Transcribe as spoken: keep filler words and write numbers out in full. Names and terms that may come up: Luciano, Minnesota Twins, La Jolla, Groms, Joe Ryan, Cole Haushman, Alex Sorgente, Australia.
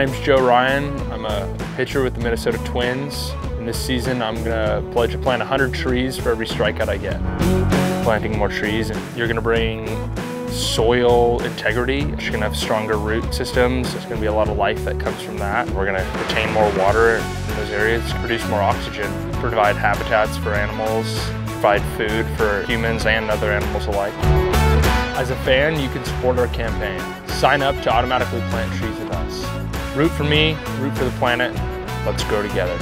My name's Joe Ryan. I'm a pitcher with the Minnesota Twins. And this season, I'm gonna pledge to plant one hundred trees for every strikeout I get. Planting more trees, and you're gonna bring soil integrity. It's gonna have stronger root systems. There's gonna be a lot of life that comes from that. We're gonna retain more water in those areas, produce more oxygen, provide habitats for animals, provide food for humans and other animals alike. As a fan, you can support our campaign. Sign up to automatically plant trees with us. Root for me, root for the planet. Let's grow together.